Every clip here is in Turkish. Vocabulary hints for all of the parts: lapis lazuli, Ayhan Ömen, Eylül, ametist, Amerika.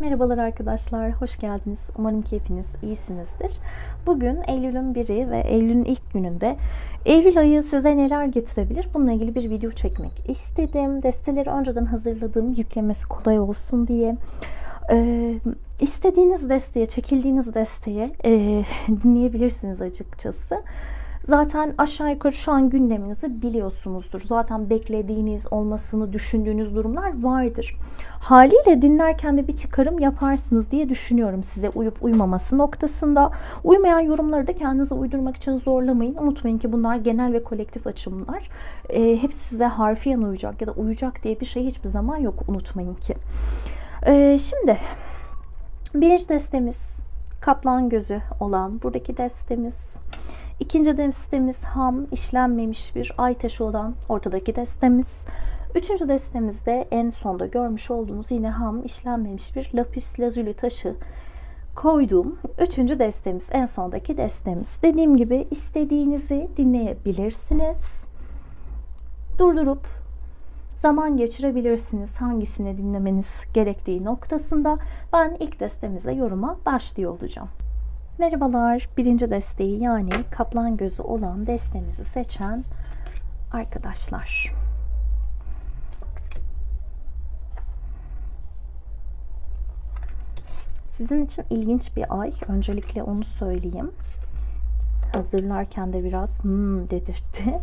Merhabalar arkadaşlar, hoş geldiniz. Umarım keyfiniz iyisinizdir. Bugün Eylül'ün 1'i ve Eylül'ün ilk gününde Eylül ayı size neler getirebilir? Bununla ilgili bir video çekmek istedim. Desteleri önceden hazırladım, yüklemesi kolay olsun diye. İstediğiniz desteye, çekildiğiniz desteye dinleyebilirsiniz açıkçası. Zaten aşağı yukarı şu an gündeminizi biliyorsunuzdur. Zaten beklediğiniz, olmasını düşündüğünüz durumlar vardır. Haliyle dinlerken de bir çıkarım yaparsınız diye düşünüyorum size uyup uymaması noktasında. Uymayan yorumları da kendinize uydurmak için zorlamayın. Unutmayın ki bunlar genel ve kolektif açımlar. Hep size harfiyen uyacak ya da uyacak diye bir şey hiçbir zaman yok, unutmayın ki. Şimdi bir destemiz kaplan gözü olan buradaki destemiz. İkinci destemiz ham, işlenmemiş bir ay taşı olan ortadaki destemiz. Üçüncü destemizde en sonda görmüş olduğunuz yine ham, işlenmemiş bir lapis lazuli taşı koyduğum üçüncü destemiz, en sondaki destemiz. Dediğim gibi istediğinizi dinleyebilirsiniz. Durdurup zaman geçirebilirsiniz hangisini dinlemeniz gerektiği noktasında. Ben ilk destemize yoruma başlıyor olacağım. Merhabalar, birinci desteği yani kaplan gözü olan destemizi seçen arkadaşlar. Sizin için ilginç bir ay. Öncelikle onu söyleyeyim. Hazırlarken de biraz dedirtti.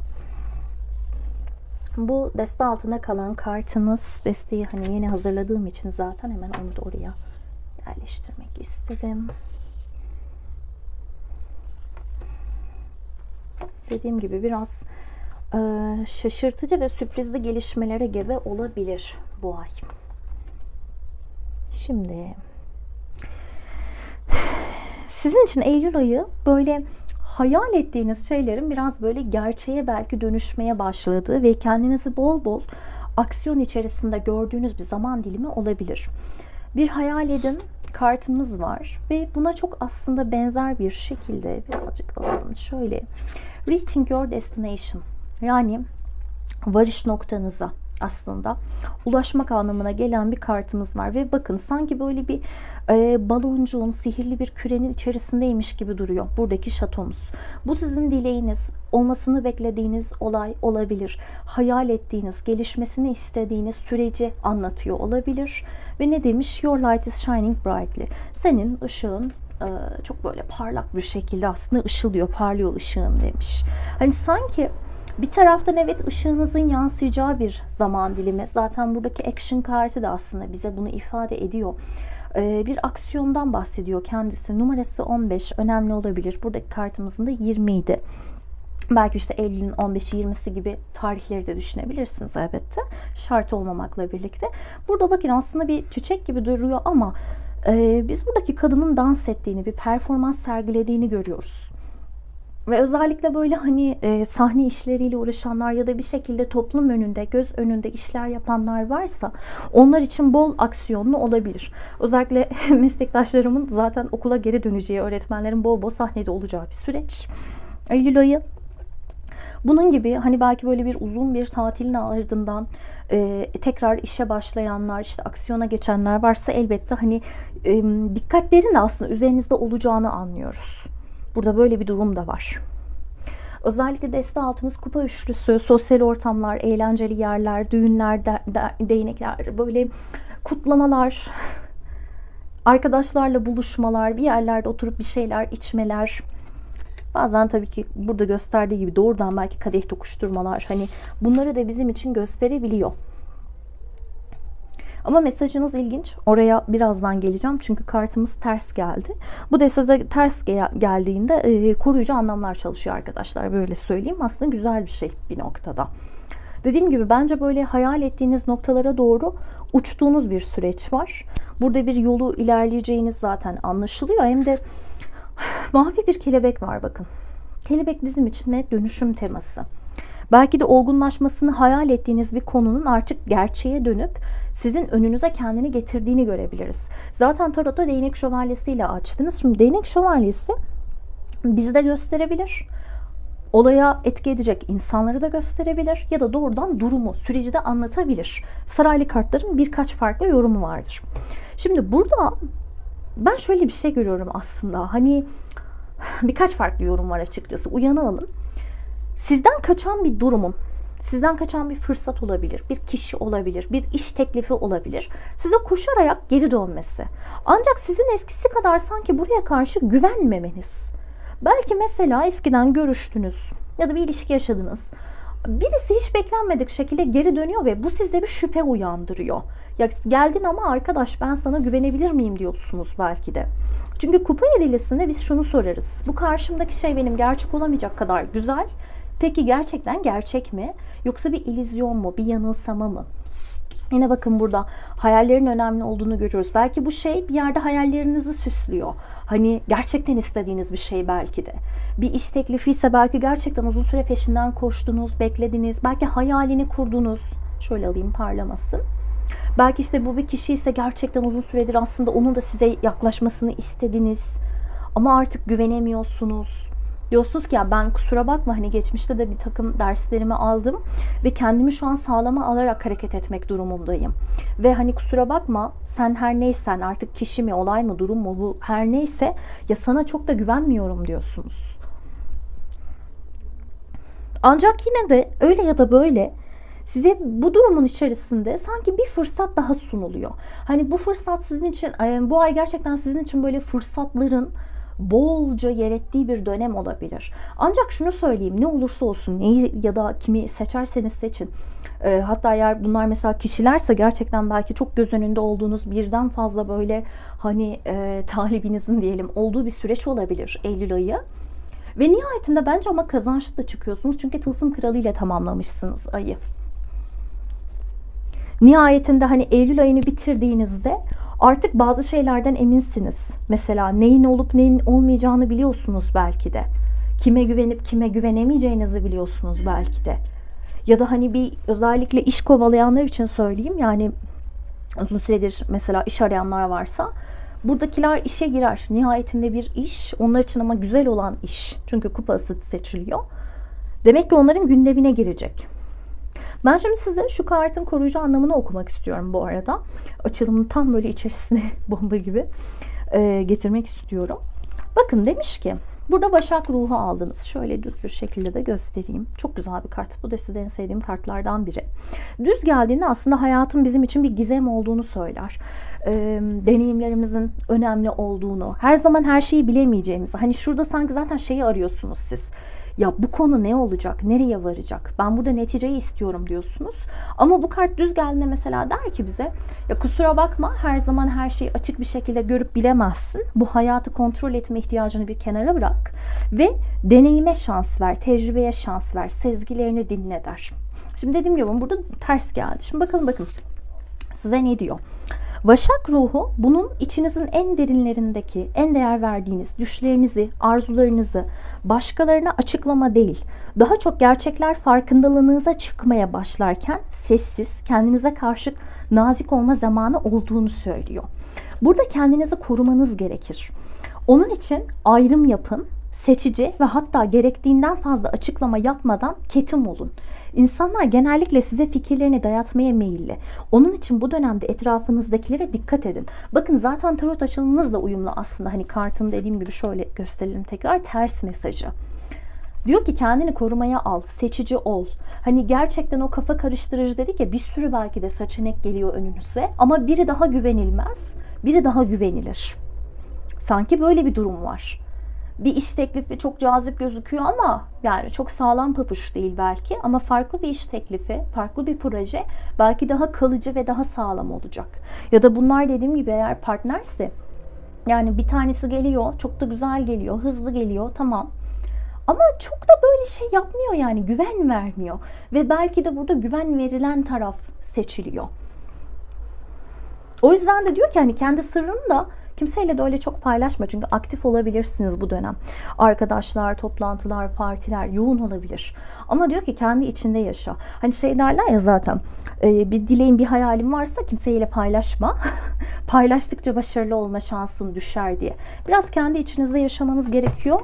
Bu deste altında kalan kartınız. Desteği hani yeni hazırladığım için zaten hemen onu da oraya yerleştirmek istedim. Dediğim gibi biraz şaşırtıcı ve sürprizli gelişmelere gebe olabilir bu ay. Şimdi sizin için Eylül ayı böyle hayal ettiğiniz şeylerin biraz böyle gerçeğe belki dönüşmeye başladığı ve kendinizi bol bol aksiyon içerisinde gördüğünüz bir zaman dilimi olabilir. Bir hayal edin kartımız var ve buna çok aslında benzer bir şekilde birazcık alalım şöyle. Reaching your destination, yani varış noktanıza aslında ulaşmak anlamına gelen bir kartımız var ve bakın sanki böyle bir baloncuğun, sihirli bir kürenin içerisindeymiş gibi duruyor buradaki şatomuz. Bu sizin dileğiniz, olmasını beklediğiniz olay olabilir. Hayal ettiğiniz, gelişmesini istediğiniz süreci anlatıyor olabilir. Ve ne demiş? Your light is shining brightly. Senin ışığın çok böyle parlak bir şekilde aslında ışılıyor, parlıyor ışığın demiş. Hani sanki bir taraftan evet ışığınızın yansıyacağı bir zaman dilimi. Zaten buradaki action kartı da aslında bize bunu ifade ediyor. Bir aksiyondan bahsediyor kendisi. Numarası 15, önemli olabilir. Buradaki kartımızın da 20 idi. Belki işte Eylül'ün 15'i 20'si gibi tarihleri de düşünebilirsiniz elbette. Şart olmamakla birlikte. Burada bakın aslında bir çiçek gibi duruyor ama biz buradaki kadının dans ettiğini, bir performans sergilediğini görüyoruz. Ve özellikle böyle hani sahne işleriyle uğraşanlar ya da bir şekilde toplum önünde, göz önünde işler yapanlar varsa onlar için bol aksiyonlu olabilir. Özellikle meslektaşlarımın zaten okula geri döneceği, öğretmenlerin bol sahnede olacağı bir süreç. Eylül ayı. Bunun gibi hani belki böyle bir uzun bir tatilin ardından tekrar işe başlayanlar, işte aksiyona geçenler varsa elbette hani dikkatlerin aslında üzerinizde olacağını anlıyoruz. Burada böyle bir durum da var. Özellikle deste altınız kupa üçlüsü, sosyal ortamlar, eğlenceli yerler, düğünler, değnekler, böyle kutlamalar, arkadaşlarla buluşmalar, bir yerlerde oturup bir şeyler içmeler. Bazen tabii ki burada gösterdiği gibi doğrudan belki kadeh tokuşturmalar, hani bunları da bizim için gösterebiliyor. Ama mesajınız ilginç. Oraya birazdan geleceğim. Çünkü kartımız ters geldi. Bu destede ters geldiğinde koruyucu anlamlar çalışıyor arkadaşlar. Böyle söyleyeyim. Aslında güzel bir şey bir noktada. Dediğim gibi bence böyle hayal ettiğiniz noktalara doğru uçtuğunuz bir süreç var. Burada bir yolu ilerleyeceğiniz zaten anlaşılıyor. Hem de mavi bir kelebek var bakın. Kelebek bizim için ne? Dönüşüm teması. Belki de olgunlaşmasını hayal ettiğiniz bir konunun artık gerçeğe dönüp sizin önünüze kendini getirdiğini görebiliriz. Zaten tarota değnek şövalyesiyle açtınız. Şimdi değnek şövalyesi bizi de gösterebilir. Olaya etki edecek insanları da gösterebilir. Ya da doğrudan durumu, süreci de anlatabilir. Saraylı kartların birkaç farklı yorumu vardır. Şimdi burada ben şöyle bir şey görüyorum aslında. Hani birkaç farklı yorum var açıkçası. Uyanı alın. Sizden kaçan bir durumun, sizden kaçan bir fırsat olabilir, bir kişi olabilir, bir iş teklifi olabilir. Size koşarak geri dönmesi. Ancak sizin eskisi kadar sanki buraya karşı güvenmemeniz. Belki mesela eskiden görüştünüz ya da bir ilişki yaşadınız. Birisi hiç beklenmedik şekilde geri dönüyor ve bu sizde bir şüphe uyandırıyor. Ya geldin ama arkadaş ben sana güvenebilir miyim diyorsunuz belki de. Çünkü kupa yedilisinde biz şunu sorarız. Bu karşımdaki şey benim gerçek olamayacak kadar güzel. Peki gerçekten gerçek mi? Yoksa bir illüzyon mu? Bir yanılsama mı? Yine bakın burada hayallerin önemli olduğunu görüyoruz. Belki bu şey bir yerde hayallerinizi süslüyor. Hani gerçekten istediğiniz bir şey belki de. Bir iş teklifi ise belki gerçekten uzun süre peşinden koştunuz, beklediniz. Belki hayalini kurdunuz. Şöyle alayım parlamasın. Belki işte bu bir kişi ise gerçekten uzun süredir aslında onun da size yaklaşmasını istediniz. Ama artık güvenemiyorsunuz. Diyorsunuz ki ya ben kusura bakma hani geçmişte de bir takım derslerimi aldım ve kendimi şu an sağlama alarak hareket etmek durumundayım. Ve hani kusura bakma sen her neysen artık kişi mi olay mı durum mu bu her neyse ya sana çok da güvenmiyorum diyorsunuz. Ancak yine de öyle ya da böyle size bu durumun içerisinde sanki bir fırsat daha sunuluyor. Hani bu fırsat sizin için bu ay gerçekten sizin için böyle fırsatların bolca yer ettiği bir dönem olabilir. Ancak şunu söyleyeyim, ne olursa olsun, neyi ya da kimi seçerseniz seçin. Hatta eğer bunlar mesela kişilerse gerçekten belki çok göz önünde olduğunuz birden fazla böyle hani talibinizin diyelim olduğu bir süreç olabilir Eylül ayı. Ve nihayetinde bence ama kazançlı da çıkıyorsunuz. Çünkü tılsım kralı ile tamamlamışsınız ayı. Nihayetinde hani Eylül ayını bitirdiğinizde artık bazı şeylerden eminsiniz. Mesela neyin olup neyin olmayacağını biliyorsunuz belki de. Kime güvenip kime güvenemeyeceğinizi biliyorsunuz belki de. Ya da hani bir özellikle iş kovalayanlar için söyleyeyim. Yani uzun süredir mesela iş arayanlar varsa buradakiler işe girer. Nihayetinde bir iş. Onlar için ama güzel olan iş. Çünkü kupası seçiliyor. Demek ki onların gündemine girecek. Ben şimdi size şu kartın koruyucu anlamını okumak istiyorum bu arada. Açılımın tam böyle içerisine bomba gibi getirmek istiyorum. Bakın demiş ki burada Başak ruhu aldınız. Şöyle düz bir şekilde de göstereyim. Çok güzel bir kart. Bu da size en sevdiğim kartlardan biri. Düz geldiğinde aslında hayatın bizim için bir gizem olduğunu söyler. Deneyimlerimizin önemli olduğunu, her zaman her şeyi bilemeyeceğimizi. Hani şurada sanki zaten şeyi arıyorsunuz siz. Ya bu konu ne olacak? Nereye varacak? Ben burada neticeyi istiyorum diyorsunuz. Ama bu kart düz geldiğinde mesela der ki bize ya kusura bakma her zaman her şeyi açık bir şekilde görüp bilemezsin. Bu hayatı kontrol etme ihtiyacını bir kenara bırak ve deneyime şans ver, tecrübeye şans ver, sezgilerini dinle der. Şimdi dediğim gibi burada ters geldi. Şimdi bakın size ne diyor? Başak ruhu bunun içinizin en derinlerindeki, en değer verdiğiniz düşlerinizi, arzularınızı başkalarına açıklama değil, daha çok gerçekler farkındalığınıza çıkmaya başlarken sessiz, kendinize karşı nazik olma zamanı olduğunu söylüyor. Burada kendinizi korumanız gerekir. Onun için ayrım yapın, seçici ve hatta gerektiğinden fazla açıklama yapmadan ketum olun. İnsanlar genellikle size fikirlerini dayatmaya meyilli. Onun için bu dönemde etrafınızdakilere dikkat edin. Bakın zaten tarot açılımınızla uyumlu aslında. Hani kartın dediğim gibi şöyle gösterelim tekrar ters mesajı. Diyor ki kendini korumaya al, seçici ol. Hani gerçekten o kafa karıştırıcı dedik ya bir sürü belki de seçenek geliyor önünüze. Ama biri daha güvenilmez, biri daha güvenilir. Sanki böyle bir durum var. Bir iş teklifi çok cazip gözüküyor ama yani çok sağlam papuç değil belki ama farklı bir iş teklifi, farklı bir proje belki daha kalıcı ve daha sağlam olacak. Ya da bunlar dediğim gibi eğer partnerse yani bir tanesi geliyor, çok da güzel geliyor, hızlı geliyor tamam. Ama çok da böyle şey yapmıyor yani güven vermiyor ve belki de burada güven verilen taraf seçiliyor. O yüzden de diyor ki hani kendi sırrını da kimseyle de öyle çok paylaşma çünkü aktif olabilirsiniz bu dönem. Arkadaşlar, toplantılar, partiler yoğun olabilir. Ama diyor ki kendi içinde yaşa. Hani şey derler ya zaten bir dileğin, bir hayalin varsa kimseyle paylaşma. Paylaştıkça başarılı olma şansın düşer diye. Biraz kendi içinizde yaşamanız gerekiyor.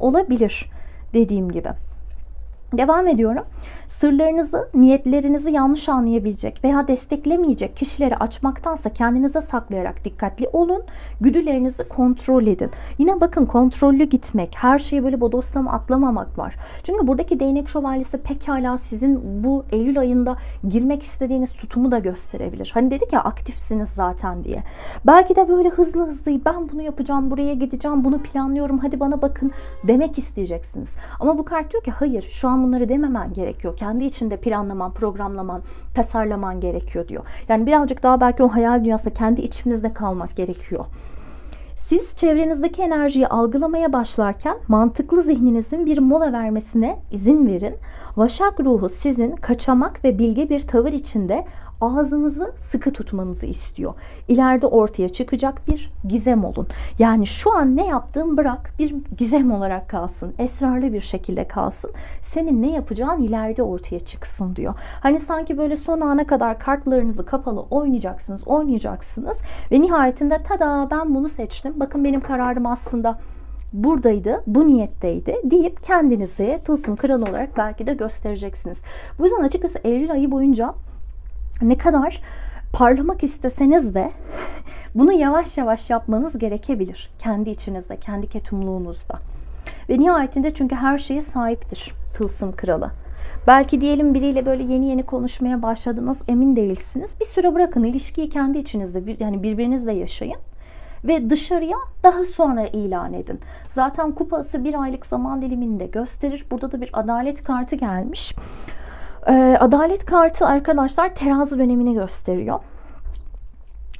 Olabilir dediğim gibi. Devam ediyorum. Sırlarınızı, niyetlerinizi yanlış anlayabilecek veya desteklemeyecek kişileri açmaktansa kendinize saklayarak dikkatli olun. Güdülerinizi kontrol edin. Yine bakın, kontrollü gitmek, her şeyi böyle bodoslama atlamamak var. Çünkü buradaki değnek şövalyesi pekala sizin bu Eylül ayında girmek istediğiniz tutumu da gösterebilir. Hani dedik ya, aktifsiniz zaten diye. Belki de böyle hızlı hızlı ben bunu yapacağım, buraya gideceğim, bunu planlıyorum, hadi bana bakın demek isteyeceksiniz. Ama bu kart diyor ki hayır, şu an bunları dememen gerekiyor. Kendi içinde planlaman, programlaman, tasarlaman gerekiyor diyor. Yani birazcık daha belki o hayal dünyasında kendi içinizde kalmak gerekiyor. Siz çevrenizdeki enerjiyi algılamaya başlarken mantıklı zihninizin bir mola vermesine izin verin. Vaşak ruhu sizin kaçamak ve bilge bir tavır içinde ağzınızı sıkı tutmanızı istiyor. İleride ortaya çıkacak bir gizem olun. Yani şu an ne yaptığın bırak, bir gizem olarak kalsın. Esrarlı bir şekilde kalsın. Senin ne yapacağın ileride ortaya çıksın diyor. Hani sanki böyle son ana kadar kartlarınızı kapalı oynayacaksınız, oynayacaksınız. Ve nihayetinde tada ben bunu seçtim. Bakın benim kararım aslında buradaydı, bu niyetteydi deyip kendinizi tılsım kralı olarak belki de göstereceksiniz. Bu yüzden açıkçası Eylül ayı boyunca ne kadar parlamak isteseniz de bunu yavaş yavaş yapmanız gerekebilir. Kendi içinizde, kendi ketumluğunuzda. Ve nihayetinde çünkü her şeye sahiptir tılsım kralı. Belki diyelim biriyle böyle yeni yeni konuşmaya başladınız, emin değilsiniz. Bir süre bırakın, ilişkiyi kendi içinizde, yani birbirinizle yaşayın. Ve dışarıya daha sonra ilan edin. Zaten kupası bir aylık zaman diliminde gösterir. Burada da bir adalet kartı gelmiş. Adalet kartı arkadaşlar terazi dönemini gösteriyor.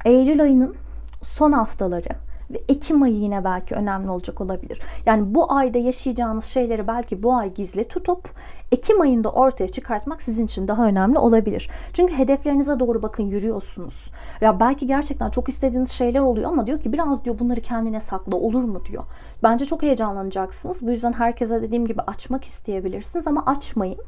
Eylül ayının son haftaları ve Ekim ayı yine belki önemli olacak olabilir. Yani bu ayda yaşayacağınız şeyleri belki bu ay gizli tutup Ekim ayında ortaya çıkartmak sizin için daha önemli olabilir. Çünkü hedeflerinize doğru bakın yürüyorsunuz. Ya belki gerçekten çok istediğiniz şeyler oluyor ama diyor ki biraz diyor bunları kendine sakla, olur mu diyor. Bence çok heyecanlanacaksınız. Bu yüzden herkese dediğim gibi açmak isteyebilirsiniz ama açmayın.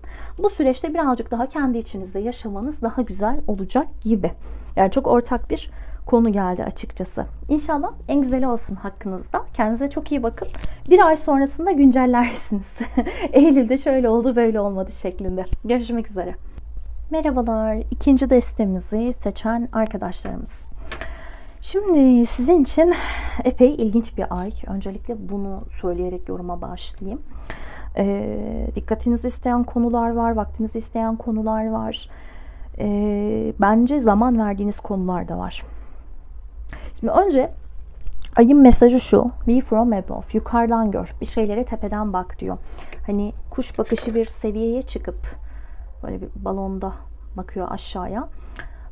Bu süreçte birazcık daha kendi içinizde yaşamanız daha güzel olacak gibi. Yani çok ortak bir konu geldi açıkçası. İnşallah en güzeli olsun hakkınızda. Kendinize çok iyi bakın. Bir ay sonrasında güncellersiniz. Eylül'de şöyle oldu, böyle olmadı şeklinde. Görüşmek üzere. Merhabalar. İkinci destemizi seçen arkadaşlarımız. Şimdi sizin için epey ilginç bir ay. Öncelikle bunu söyleyerek yoruma başlayayım. Dikkatinizi isteyen konular var. Vaktinizi isteyen konular var. Bence zaman verdiğiniz konular da var. Şimdi önce ayın mesajı şu: Be from above, yukarıdan gör, bir şeylere tepeden bak diyor. Hani kuş bakışı bir seviyeye çıkıp böyle bir balonda bakıyor aşağıya.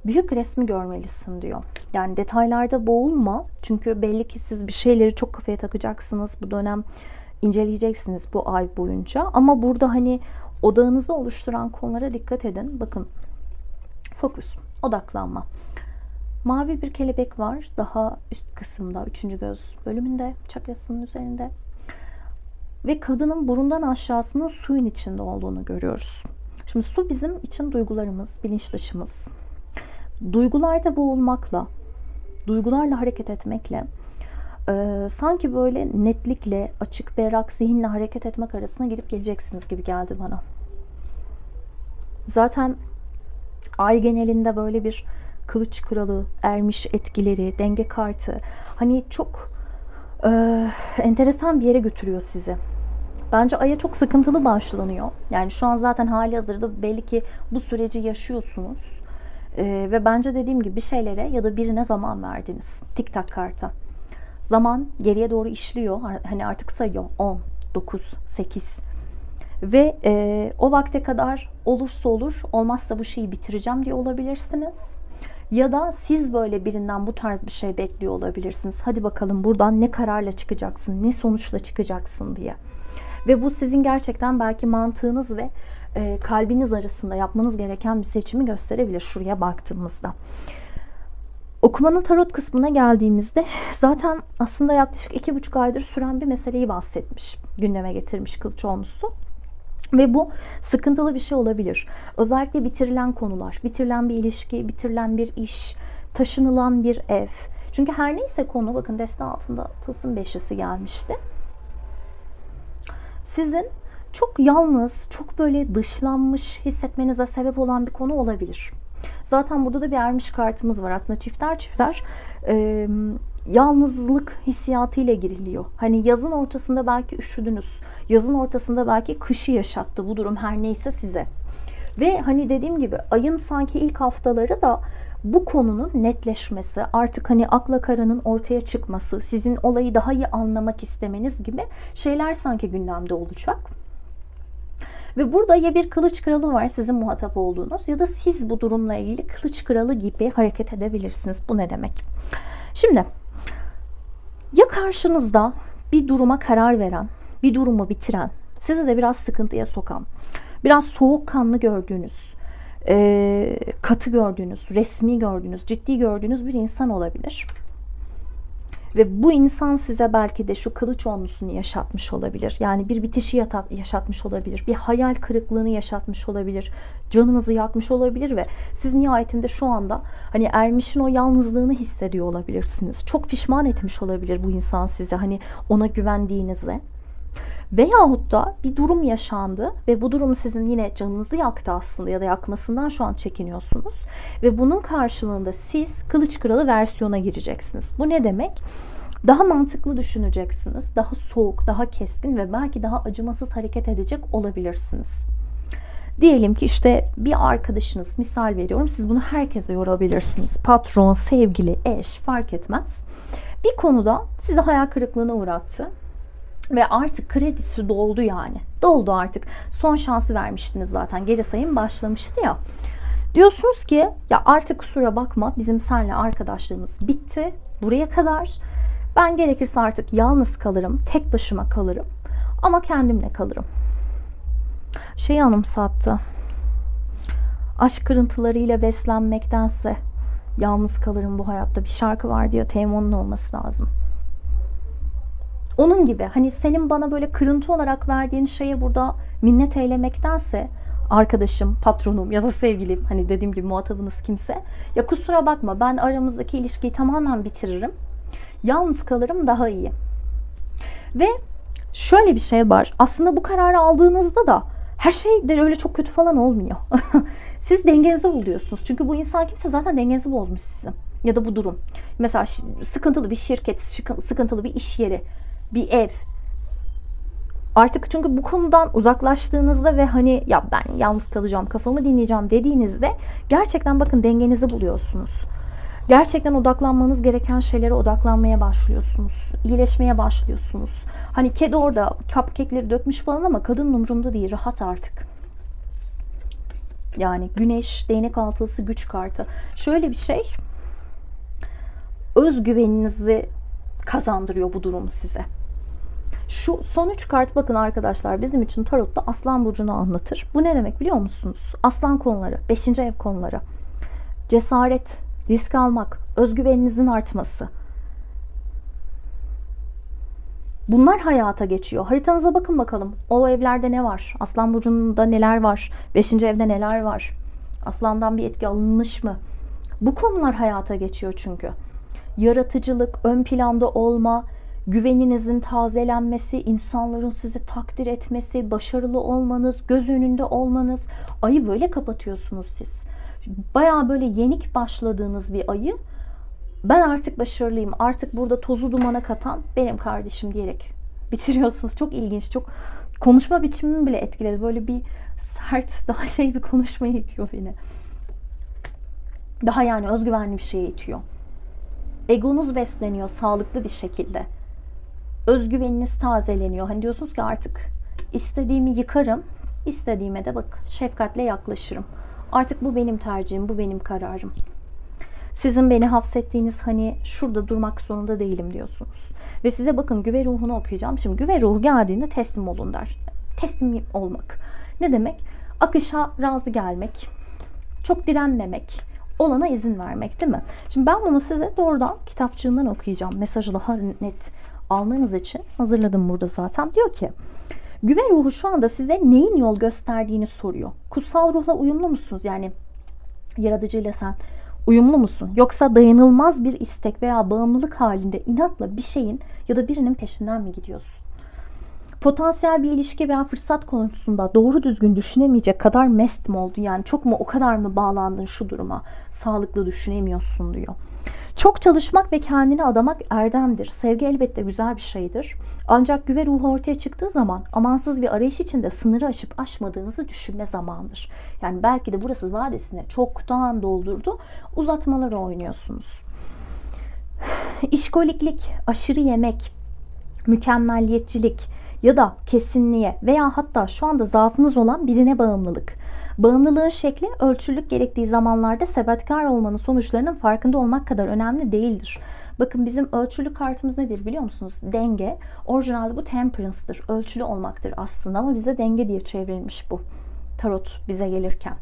Büyük resmi görmelisin diyor. Yani detaylarda boğulma, çünkü belli ki siz bir şeyleri çok kafaya takacaksınız bu dönem, inceleyeceksiniz bu ay boyunca. Ama burada hani odağınızı oluşturan konulara dikkat edin. Bakın, fokus, odaklanma. Mavi bir kelebek var. Daha üst kısımda, 3. göz bölümünde, çakrasının üzerinde. Ve kadının burundan aşağısının suyun içinde olduğunu görüyoruz. Şimdi su bizim için duygularımız, bilinç dışımız. Duygularda boğulmakla, duygularla hareket etmekle, sanki böyle netlikle, açık berrak zihinle hareket etmek arasına gidip geleceksiniz gibi geldi bana. Zaten ay genelinde böyle bir Kılıç kralı, ermiş etkileri, denge kartı, hani çok enteresan bir yere götürüyor sizi. Bence aya çok sıkıntılı başlanıyor. Yani şu an zaten hali hazırda belli ki bu süreci yaşıyorsunuz. Ve bence dediğim gibi bir şeylere ya da birine zaman verdiniz. Tik tak karta. Zaman geriye doğru işliyor. Hani artık sayıyor. 10, 9, 8. Ve o vakte kadar olursa olur, olmazsa bu şeyi bitireceğim diye olabilirsiniz. Ya da siz böyle birinden bu tarz bir şey bekliyor olabilirsiniz. Hadi bakalım buradan ne kararla çıkacaksın, ne sonuçla çıkacaksın diye. Ve bu sizin gerçekten belki mantığınız ve kalbiniz arasında yapmanız gereken bir seçimi gösterebilir şuraya baktığımızda. Okumanın tarot kısmına geldiğimizde zaten aslında yaklaşık 2,5 aydır süren bir meseleyi bahsetmiş, gündeme getirmiş Kılıç olmuşsu. Ve bu sıkıntılı bir şey olabilir. Özellikle bitirilen konular, bitirilen bir ilişki, bitirilen bir iş, taşınılan bir ev. Çünkü her neyse konu, bakın deste altında tılsım beşlisi gelmişti. Sizin çok yalnız, çok böyle dışlanmış hissetmenize sebep olan bir konu olabilir. Zaten burada da bir ermiş kartımız var. Aslında çiftler çiftler yalnızlık hissiyatıyla giriliyor. Hani yazın ortasında belki üşüdünüz. Yazın ortasında belki kışı yaşattı bu durum, her neyse size. Ve hani dediğim gibi ayın sanki ilk haftaları da bu konunun netleşmesi, artık hani akla karanın ortaya çıkması, sizin olayı daha iyi anlamak istemeniz gibi şeyler sanki gündemde olacak. Ve burada ya bir kılıç kralı var sizin muhatap olduğunuz, ya da siz bu durumla ilgili kılıç kralı gibi hareket edebilirsiniz. Bu ne demek? Şimdi ya karşınızda bir duruma karar veren, bir durumu bitiren, sizi de biraz sıkıntıya sokan, biraz soğukkanlı gördüğünüz, katı gördüğünüz, resmi gördüğünüz, ciddi gördüğünüz bir insan olabilir. Ve bu insan size belki de şu kılıç onlusunu yaşatmış olabilir. Yani bir bitişi yaşatmış olabilir. Bir hayal kırıklığını yaşatmış olabilir. Canınızı yakmış olabilir ve siz nihayetinde şu anda hani ermişin o yalnızlığını hissediyor olabilirsiniz. Çok pişman etmiş olabilir bu insan size, hani ona güvendiğinize. Veyahut da bir durum yaşandı ve bu durum sizin yine canınızı yaktı aslında, ya da yakmasından şu an çekiniyorsunuz. Ve bunun karşılığında siz kılıç kralı versiyona gireceksiniz. Bu ne demek? Daha mantıklı düşüneceksiniz, daha soğuk, daha keskin ve belki daha acımasız hareket edecek olabilirsiniz. Diyelim ki işte bir arkadaşınız, misal veriyorum, siz bunu herkese yorabilirsiniz. Patron, sevgili, eş, fark etmez. Bir konuda sizi hayal kırıklığına uğrattı. Ve artık kredisi doldu yani. Doldu artık. Son şansı vermiştiniz zaten. Geri sayım başlamıştı ya. Diyorsunuz ki ya artık kusura bakma, bizim seninle arkadaşlığımız bitti. Buraya kadar. Ben gerekirse artık yalnız kalırım. Tek başıma kalırım. Ama kendimle kalırım. Şeyi anımsattı. Aşk kırıntılarıyla beslenmektense yalnız kalırım bu hayatta. Bir şarkı vardı ya, Teoman'ın olması lazım. Onun gibi hani senin bana böyle kırıntı olarak verdiğin şeye burada minnet eylemektense arkadaşım, patronum ya da sevgilim, hani dediğim gibi muhatabınız kimse, ya kusura bakma ben aramızdaki ilişkiyi tamamen bitiririm. Yalnız kalırım daha iyi. Ve şöyle bir şey var. Aslında bu kararı aldığınızda da her şey de öyle çok kötü falan olmuyor. Siz dengenizi buluyorsunuz. Çünkü bu insan kimse zaten dengenizi bozmuş sizin. Ya da bu durum. Mesela sıkıntılı bir şirket, sıkıntılı bir iş yeri, bir ev. Artık çünkü bu konudan uzaklaştığınızda ve hani ya ben yalnız kalacağım, kafamı dinleyeceğim dediğinizde gerçekten bakın dengenizi buluyorsunuz. Gerçekten odaklanmanız gereken şeylere odaklanmaya başlıyorsunuz. İyileşmeye başlıyorsunuz. Hani kedi orada cupcake'leri dökmüş falan ama kadının umurunda değil, rahat artık. Yani güneş, değnek altılısı, güç kartı. Şöyle bir şey. Özgüveninizi kazandırıyor bu durum size. Şu son 3 kart bakın arkadaşlar bizim için tarotta Aslan burcunu anlatır. Bu ne demek biliyor musunuz? Aslan konuları, 5. ev konuları. Cesaret, risk almak, özgüveninizin artması. Bunlar hayata geçiyor. Haritanıza bakın bakalım. O evlerde ne var? Aslan burcunda neler var? 5. evde neler var? Aslandan bir etki alınmış mı? Bu konular hayata geçiyor çünkü. Yaratıcılık, ön planda olma, güveninizin tazelenmesi, insanların sizi takdir etmesi, başarılı olmanız, göz önünde olmanız. Ayı böyle kapatıyorsunuz siz. Bayağı böyle yenik başladığınız bir ayı, ben artık başarılıyım, artık burada tozu dumana katan benim kardeşim diyerek bitiriyorsunuz. Çok ilginç, çok konuşma biçimimi bile etkiledi. Böyle bir sert, daha şey bir konuşmaya itiyor beni. Daha yani özgüvenli bir şeye itiyor. Egonuz besleniyor sağlıklı bir şekilde. Özgüveniniz tazeleniyor. Hani diyorsunuz ki artık istediğimi yıkarım, istediğime de bak şefkatle yaklaşırım. Artık bu benim tercihim, bu benim kararım. Sizin beni hapsettiğiniz hani şurada durmak zorunda değilim diyorsunuz. Ve size bakın güve ruhunu okuyacağım. Şimdi güve ruhu geldiğinde teslim olun der. Teslim olmak. Ne demek? Akışa razı gelmek. Çok direnmemek. Olana izin vermek, değil mi? Şimdi ben bunu size doğrudan kitapçığından okuyacağım. Mesajı daha net almanız için hazırladım burada zaten. Diyor ki, güve ruhu şu anda size neyin yol gösterdiğini soruyor. Kutsal ruhla uyumlu musunuz? Yani yaratıcıyla sen uyumlu musun? Yoksa dayanılmaz bir istek veya bağımlılık halinde inatla bir şeyin ya da birinin peşinden mi gidiyorsun? Potansiyel bir ilişki veya fırsat konusunda doğru düzgün düşünemeyecek kadar mest mi oldu? Yani çok mu, o kadar mı bağlandın şu duruma? Sağlıklı düşünemiyorsun diyor. Çok çalışmak ve kendini adamak erdemdir. Sevgi elbette güzel bir şeydir. Ancak güve ruhu ortaya çıktığı zaman amansız bir arayış içinde sınırı aşıp aşmadığınızı düşünme zamanıdır. Yani belki de burası vadesine çoktan doldurdu. Uzatmaları oynuyorsunuz. İşkoliklik, aşırı yemek, mükemmelliyetçilik ya da kesinliğe veya hatta şu anda zaafınız olan birine bağımlılık. Bağımlılığın şekli ölçülük gerektiği zamanlarda sebatkar olmanın sonuçlarının farkında olmak kadar önemli değildir. Bakın bizim ölçülü kartımız nedir biliyor musunuz? Denge. Orijinalde bu temperance'dır. Ölçülü olmaktır aslında ama bize denge diye çevrilmiş bu. Tarot bize gelirken.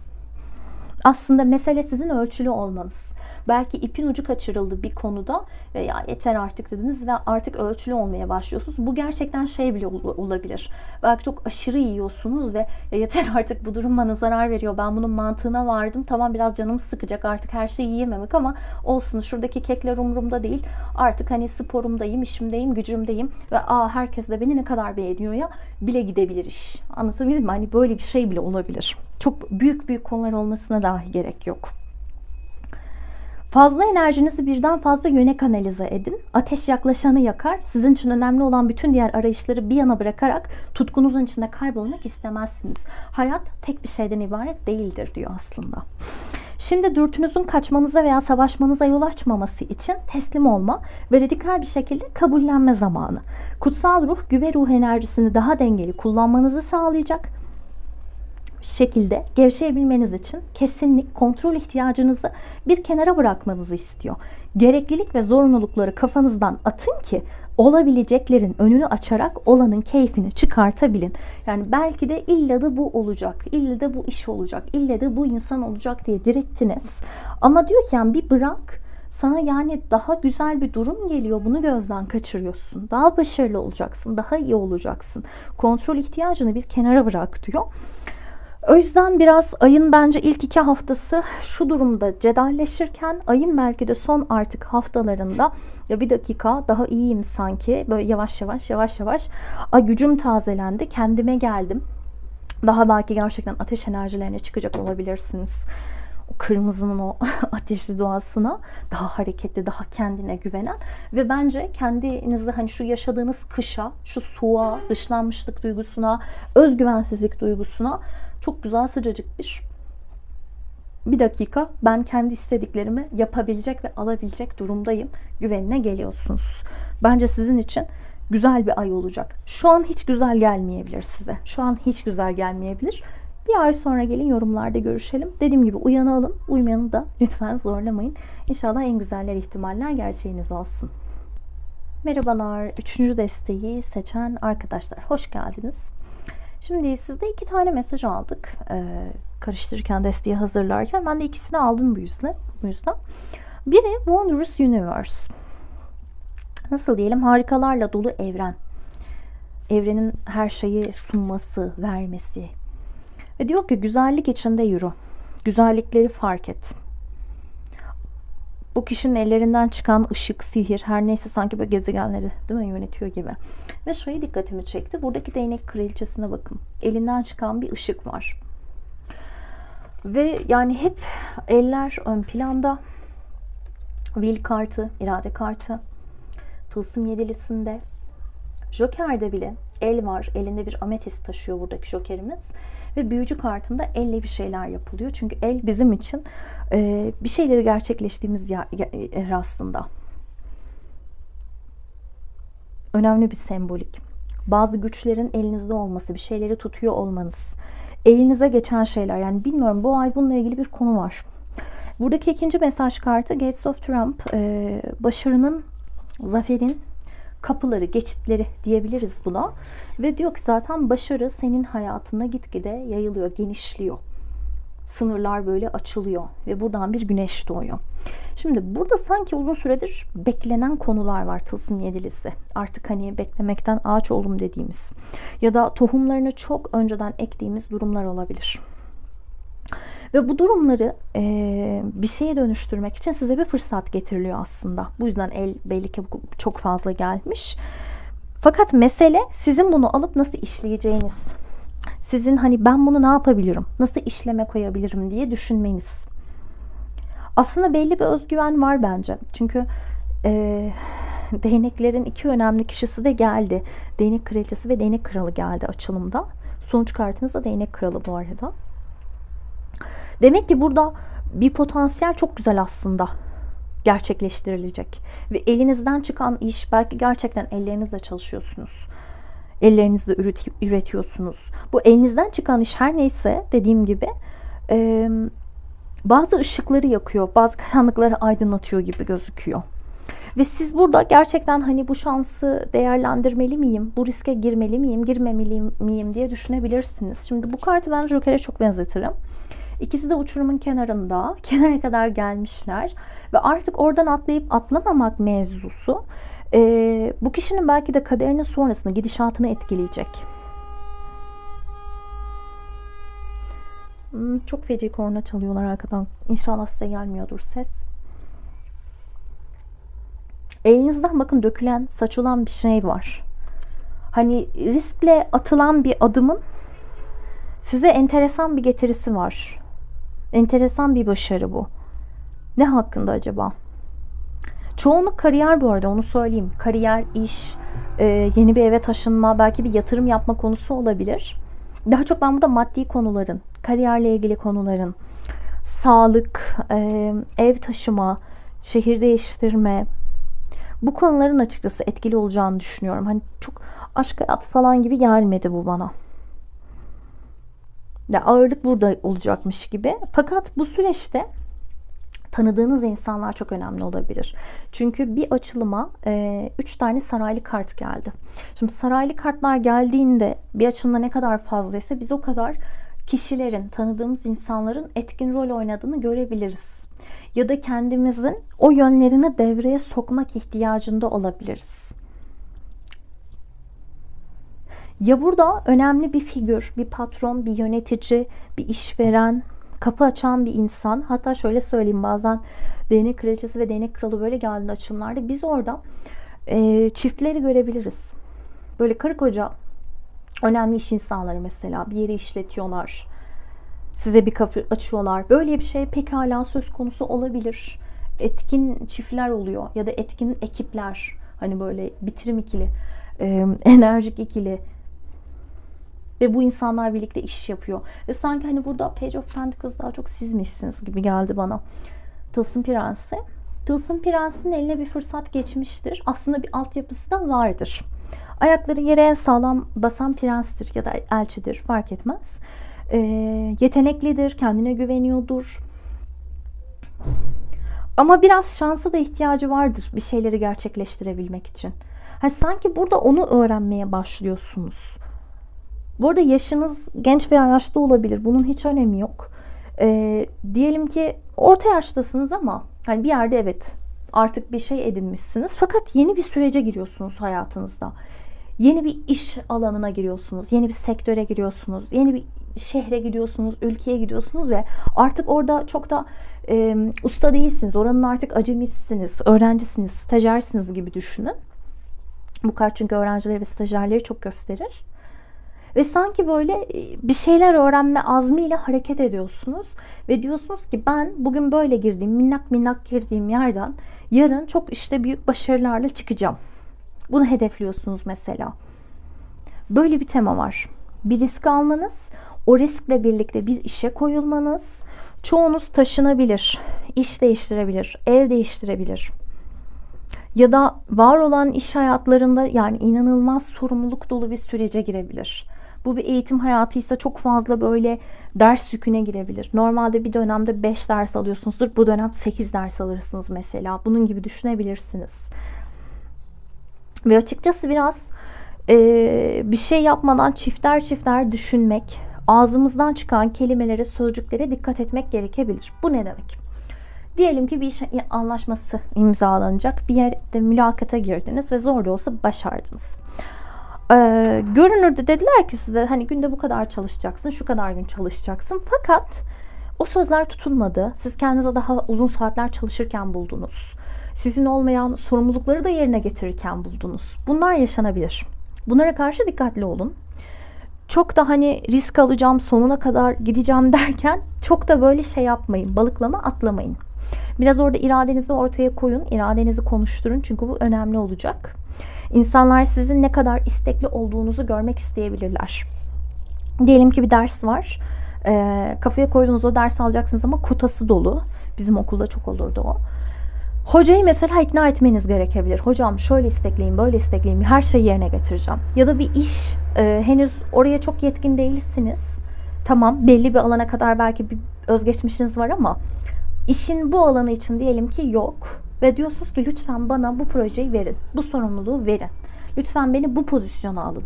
Aslında mesele sizin ölçülü olmanız. Belki ipin ucu kaçırıldı bir konuda ve ya yeter artık dediniz ve artık ölçülü olmaya başlıyorsunuz. Bu gerçekten şey bile olabilir. Belki çok aşırı yiyorsunuz ve ya yeter artık bu durum bana zarar veriyor. Ben bunun mantığına vardım. Tamam biraz canım sıkacak artık her şeyi yiyememek ama olsun şuradaki kekler umurumda değil. Artık hani sporumdayım, işimdeyim, gücümdeyim ve herkes de beni ne kadar beğeniyor ya bile gidebilir iş. Anlatabildim mi? Hani böyle bir şey bile olabilir. Çok büyük konular olmasına dahi gerek yok. Fazla enerjinizi birden fazla yöne kanalize edin. Ateş yaklaşanı yakar. Sizin için önemli olan bütün diğer arayışları bir yana bırakarak tutkunuzun içinde kaybolmak istemezsiniz. Hayat tek bir şeyden ibaret değildir diyor aslında. Şimdi dürtünüzün kaçmanıza veya savaşmanıza yol açmaması için teslim olma ve radikal bir şekilde kabullenme zamanı. Kutsal ruh, güve ruh enerjisini daha dengeli kullanmanızı sağlayacak şekilde gevşeyebilmeniz için kesinlik, kontrol ihtiyacınızı bir kenara bırakmanızı istiyor. Gereklilik ve zorunlulukları kafanızdan atın ki olabileceklerin önünü açarak olanın keyfini çıkartabilin. Yani belki de illa da bu olacak, illa da bu iş olacak, illa da bu insan olacak diye direttiniz. Ama diyor ki yani bir bırak, sana yani daha güzel bir durum geliyor, bunu gözden kaçırıyorsun. Daha başarılı olacaksın, daha iyi olacaksın. Kontrol ihtiyacını bir kenara bırak diyor. O yüzden biraz ayın bence ilk 2 haftası şu durumda celalleşirken ayın belki de son artık haftalarında ya bir dakika daha iyiyim sanki böyle yavaş yavaş gücüm tazelendi, kendime geldim. Daha belki gerçekten ateş enerjilerine çıkacak olabilirsiniz. O kırmızının o ateşli doğasına daha hareketli, daha kendine güvenen ve bence kendinizi hani şu yaşadığınız kışa, şu soğuğa, dışlanmışlık duygusuna, özgüvensizlik duygusuna çok güzel sıcacık bir dakika ben kendi istediklerimi yapabilecek ve alabilecek durumdayım güvenine geliyorsunuz. Bence sizin için güzel bir ay olacak. Şu an hiç güzel gelmeyebilir size. Şu an hiç güzel gelmeyebilir. Bir ay sonra gelin yorumlarda görüşelim. Dediğim gibi uyanı alın, uymayanı da lütfen zorlamayın. İnşallah en güzeller ihtimaller gerçeğiniz olsun. Merhabalar. 3. desteği seçen arkadaşlar. Hoş geldiniz. Şimdi sizde 2 tane mesaj aldık. Karıştırırken desteği hazırlarken ben de ikisini aldım bu yüzden. Biri Wondrous Universe. Nasıl diyelim? Harikalarla dolu evren. Evrenin her şeyi sunması, vermesi. Ve diyor ki güzellik içinde yürü. Güzellikleri fark et. Bu kişinin ellerinden çıkan ışık, sihir, her neyse sanki böyle gezegenleri değil mi yönetiyor gibi. Ve şuraya dikkatimi çekti. Buradaki değnek kraliçesine bakın. Elinden çıkan bir ışık var. Ve yani hep eller ön planda. Will kartı, irade kartı. Tılsım yedilisinde. Joker'de bile el var. Elinde bir ametist taşıyor buradaki jokerimiz. Ve büyücü kartında elle bir şeyler yapılıyor. Çünkü el bizim için bir şeyleri gerçekleştiğimiz yer aslında. Önemli bir sembolik. Bazı güçlerin elinizde olması, bir şeyleri tutuyor olmanız. Elinize geçen şeyler. Yani bilmiyorum bu ay bununla ilgili bir konu var. Buradaki 2. mesaj kartı Gates of Trump. Başarının, zaferin kapıları, geçitleri diyebiliriz buna. Ve diyor ki zaten başarı senin hayatına gitgide yayılıyor, genişliyor. Sınırlar böyle açılıyor ve buradan bir güneş doğuyor. Şimdi burada sanki uzun süredir beklenen konular var tılsım yedilisi. Artık hani beklemekten ağaç olum dediğimiz ya da tohumlarını çok önceden ektiğimiz durumlar olabilir. Ve bu durumları bir şeye dönüştürmek için size bir fırsat getiriliyor aslında. Bu yüzden el belli ki çok fazla gelmiş. Fakat mesele sizin bunu alıp nasıl işleyeceğiniz. Sizin hani ben bunu ne yapabilirim, nasıl işleme koyabilirim diye düşünmeniz. Aslında belli bir özgüven var bence. Çünkü değneklerin iki önemli kişisi de geldi. Değnek kraliçesi ve değnek kralı geldi açılımda. Sonuç kartınız da değnek kralı bu arada. Demek ki burada bir potansiyel çok güzel aslında gerçekleştirilecek. Ve elinizden çıkan iş, belki gerçekten ellerinizle çalışıyorsunuz. Ellerinizle üretiyorsunuz. Bu elinizden çıkan iş her neyse, dediğim gibi bazı ışıkları yakıyor, bazı karanlıkları aydınlatıyor gibi gözüküyor. Ve siz burada gerçekten hani bu şansı değerlendirmeli miyim, bu riske girmeli miyim, girmemeli miyim diye düşünebilirsiniz. Şimdi bu kartı ben Joker'e çok benzetirim. İkisi de uçurumun kenarında, kenara kadar gelmişler ve artık oradan atlayıp atlamamak mevzusu bu kişinin belki de kaderinin sonrasında gidişatını etkileyecek. Çok feci korna çalıyorlar arkadan. İnşallah size gelmiyordur ses. Elinizden bakın dökülen, saçılan bir şey var. Hani riskle atılan bir adımın size enteresan bir getirisi var. Enteresan bir başarı bu. Ne hakkında acaba? Çoğunluk kariyer bu arada, onu söyleyeyim. Kariyer, iş, yeni bir eve taşınma, belki bir yatırım yapma konusu olabilir. Daha çok ben burada maddi konuların, kariyerle ilgili konuların, sağlık, ev taşıma, şehir değiştirme, bu konuların açıkçası etkili olacağını düşünüyorum. Hani çok aşk hayatı falan gibi gelmedi bu bana. Ya ağırlık burada olacakmış gibi. Fakat bu süreçte tanıdığınız insanlar çok önemli olabilir. Çünkü bir açılıma 3 tane saraylı kart geldi. Şimdi saraylı kartlar geldiğinde bir açılımda ne kadar fazlaysa biz o kadar kişilerin, tanıdığımız insanların etkin rol oynadığını görebiliriz. Ya da kendimizin o yönlerini devreye sokmak ihtiyacında olabiliriz. Ya burada önemli bir figür, bir patron, bir yönetici, bir işveren, kapı açan bir insan. Hatta şöyle söyleyeyim, bazen değnek kraliçesi ve değnek kralı böyle geldiğinde açımlarda biz orada çiftleri görebiliriz. Böyle karı koca önemli iş insanları mesela bir yeri işletiyorlar. Size bir kapı açıyorlar. Böyle bir şey pekala söz konusu olabilir. Etkin çiftler oluyor ya da etkin ekipler. Hani böyle bitirim ikili, enerjik ikili. Ve bu insanlar birlikte iş yapıyor. Ve sanki hani burada Page of Pentacles daha çok sizmişsiniz gibi geldi bana. Tılsım Prensi. Tılsım Prensi'nin eline bir fırsat geçmiştir. Aslında bir altyapısı da vardır. Ayakları yere en sağlam basan prenstir ya da elçidir, fark etmez. Yeteneklidir, kendine güveniyordur. Ama biraz şansa da ihtiyacı vardır bir şeyleri gerçekleştirebilmek için. Hani sanki burada onu öğrenmeye başlıyorsunuz. Bu arada yaşınız genç veya yaşlı olabilir. Bunun hiç önemi yok. Diyelim ki orta yaştasınız ama hani bir yerde evet artık bir şey edinmişsiniz. Fakat yeni bir sürece giriyorsunuz hayatınızda. Yeni bir iş alanına giriyorsunuz. Yeni bir sektöre giriyorsunuz. Yeni bir şehre gidiyorsunuz. Ülkeye gidiyorsunuz ve artık orada çok da usta değilsiniz. Oranın artık acemisisiniz. Öğrencisiniz, stajyersiniz gibi düşünün. Bu kart çünkü öğrencileri ve stajyerleri çok gösterir. Ve sanki böyle bir şeyler öğrenme azmiyle hareket ediyorsunuz. Ve diyorsunuz ki ben bugün böyle girdiğim, minnak minnak girdiğim yerden yarın çok işte büyük başarılarla çıkacağım. Bunu hedefliyorsunuz mesela. Böyle bir tema var. Bir risk almanız, o riskle birlikte bir işe koyulmanız. Çoğunuz taşınabilir, iş değiştirebilir, ev değiştirebilir. Ya da var olan iş hayatlarında yani inanılmaz sorumluluk dolu bir sürece girebilir. Bu bir eğitim hayatıysa çok fazla böyle ders yüküne girebilir. Normalde bir dönemde 5 ders alıyorsunuzdur. Bu dönem 8 ders alırsınız mesela. Bunun gibi düşünebilirsiniz. Ve açıkçası biraz bir şey yapmadan çifter çifter düşünmek, ağzımızdan çıkan kelimelere, sözcüklere dikkat etmek gerekebilir. Bu ne demek? Diyelim ki bir iş anlaşması imzalanacak. Bir yerde mülakata girdiniz ve zor da olsa başardınız. Görünürde dediler ki size hani günde bu kadar çalışacaksın, şu kadar gün çalışacaksın. Fakat o sözler tutulmadı. Siz kendinize daha uzun saatler çalışırken buldunuz. sizin olmayan sorumlulukları da yerine getirirken buldunuz. Bunlar yaşanabilir. Bunlara karşı dikkatli olun. Çok da hani risk alacağım, sonuna kadar gideceğim derken çok da böyle şey yapmayın. Balıklama atlamayın. Biraz orada iradenizi ortaya koyun. İradenizi konuşturun. Çünkü bu önemli olacak. İnsanlar sizin ne kadar istekli olduğunuzu görmek isteyebilirler. Diyelim ki bir ders var. Kafaya koyduğunuz o ders alacaksınız ama kotası dolu. Bizim okulda çok olurdu o. Hocayı mesela ikna etmeniz gerekebilir. Hocam şöyle istekliyim, böyle istekliyim, her şeyi yerine getireceğim. Ya da bir iş, henüz oraya çok yetkin değilsiniz. Tamam, belli bir alana kadar belki bir özgeçmişiniz var ama işin bu alanı için diyelim ki yok. Ve diyorsunuz ki lütfen bana bu projeyi verin, bu sorumluluğu verin. Lütfen beni bu pozisyona alın.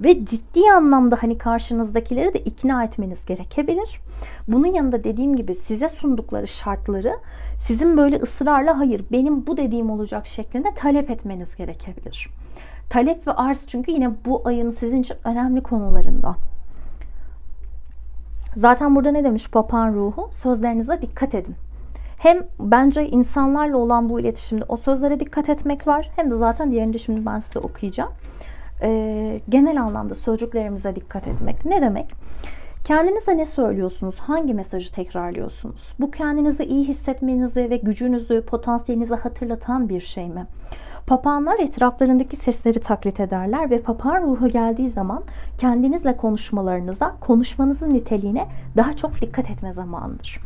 Ve ciddi anlamda hani karşınızdakileri de ikna etmeniz gerekebilir. Bunun yanında dediğim gibi size sundukları şartları sizin böyle ısrarla hayır benim bu dediğim olacak şeklinde talep etmeniz gerekebilir. Talep ve arz çünkü yine bu ayın sizin için önemli konularından. Zaten burada ne demiş Papağan ruhu? Sözlerinize dikkat edin. Hem bence insanlarla olan bu iletişimde o sözlere dikkat etmek var. Hem de zaten diğerini de şimdi ben size okuyacağım. Genel anlamda sözcüklerimize dikkat etmek. Ne demek? Kendinize ne söylüyorsunuz? Hangi mesajı tekrarlıyorsunuz? Bu kendinizi iyi hissetmenizi ve gücünüzü, potansiyelinizi hatırlatan bir şey mi? Papağanlar etraflarındaki sesleri taklit ederler ve papağan ruhu geldiği zaman kendinizle konuşmalarınıza, konuşmanızın niteliğine daha çok dikkat etme zamanıdır.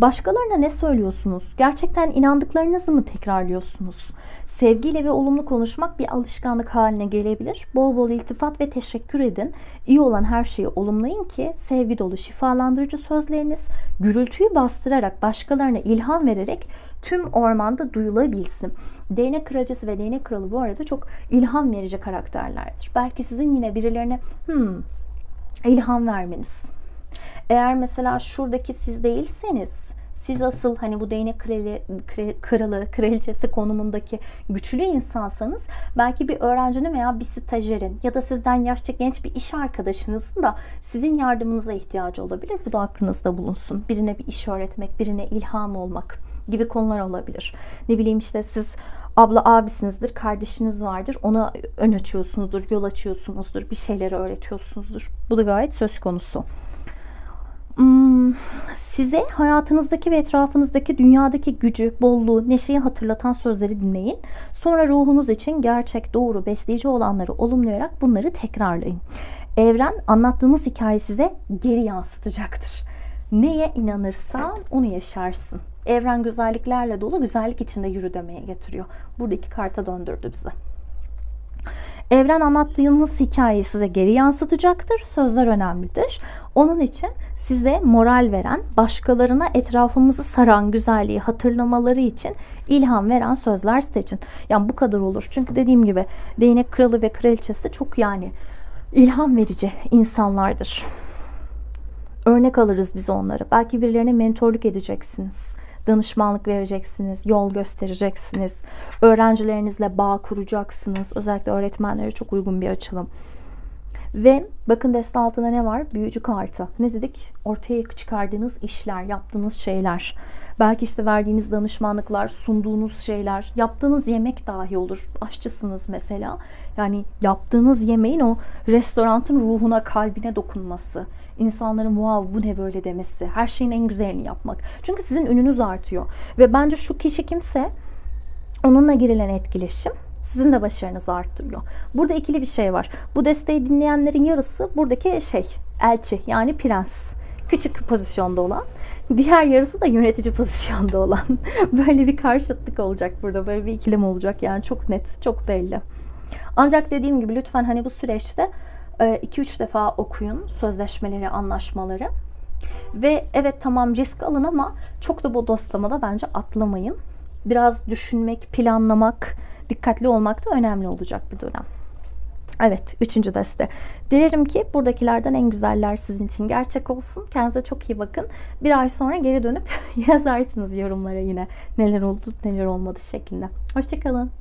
Başkalarına ne söylüyorsunuz? Gerçekten inandıklarınızı mı tekrarlıyorsunuz? Sevgiyle ve olumlu konuşmak bir alışkanlık haline gelebilir. Bol bol iltifat ve teşekkür edin. İyi olan her şeyi olumlayın ki sevgi dolu şifalandırıcı sözleriniz gürültüyü bastırarak başkalarına ilham vererek tüm ormanda duyulabilsin. Değnek kraliçesi ve değnek kralı bu arada çok ilham verici karakterlerdir. Belki sizin yine birilerine ilham vermeniz. Eğer mesela şuradaki siz değilseniz, siz asıl hani bu değnek kralı, kraliçesi konumundaki güçlü insansanız belki bir öğrencinin veya bir stajyerin ya da sizden yaşça genç bir iş arkadaşınızın da sizin yardımınıza ihtiyacı olabilir. Bu da aklınızda bulunsun. Birine bir iş öğretmek, birine ilham olmak gibi konular olabilir. Ne bileyim işte siz abla abisinizdir, kardeşiniz vardır. Ona ön açıyorsunuzdur, yol açıyorsunuzdur, bir şeyleri öğretiyorsunuzdur. Bu da gayet söz konusu. Size hayatınızdaki ve etrafınızdaki dünyadaki gücü, bolluğu, neşeyi hatırlatan sözleri dinleyin. Sonra ruhunuz için gerçek, doğru, besleyici olanları olumlayarak bunları tekrarlayın. Evren anlattığınız hikayeyi size geri yansıtacaktır. Neye inanırsan onu yaşarsın. Evren güzelliklerle dolu, güzellik içinde yürü demeye getiriyor. Buradaki karta döndürdü bizi. Evren anlattığınız hikayeyi size geri yansıtacaktır. Sözler önemlidir. Onun için size moral veren, başkalarına etrafımızı saran güzelliği hatırlamaları için ilham veren sözler seçin. Yani bu kadar olur. Çünkü dediğim gibi değnek kralı ve kraliçesi çok yani ilham verici insanlardır. Örnek alırız biz onları. Belki birilerine mentorluk edeceksiniz. Danışmanlık vereceksiniz, yol göstereceksiniz, öğrencilerinizle bağ kuracaksınız. Özellikle öğretmenlere çok uygun bir açılım. Ve bakın deste altında ne var? Büyücü kartı. Ne dedik? Ortaya çıkardığınız işler, yaptığınız şeyler. Belki işte verdiğiniz danışmanlıklar, sunduğunuz şeyler, yaptığınız yemek dahi olur. Aşçısınız mesela. Yani yaptığınız yemeğin o restoranın ruhuna, kalbine dokunması. İnsanların wow bu ne böyle demesi. Her şeyin en güzelini yapmak. Çünkü sizin ününüz artıyor. Ve bence şu kişi kimse, onunla girilen etkileşim sizin de başarınızı arttırıyor. Burada ikili bir şey var. Bu desteği dinleyenlerin yarısı buradaki elçi yani prens. Küçük pozisyonda olan. Diğer yarısı da yönetici pozisyonda olan. Böyle bir karşıtlık olacak burada. Böyle bir ikilem olacak yani çok net, çok belli. Ancak dediğim gibi lütfen hani bu süreçte 2-3 defa okuyun sözleşmeleri, anlaşmaları. Ve evet tamam risk alın ama çok da bu dostlamada bence atlamayın. Biraz düşünmek, planlamak, dikkatli olmak da önemli olacak bir dönem. Evet, 3. deste. Dilerim ki buradakilerden en güzeller sizin için gerçek olsun. Kendinize çok iyi bakın. Bir ay sonra geri dönüp yazarsınız yorumlara yine. Neler oldu, neler olmadı şeklinde. Hoşça kalın.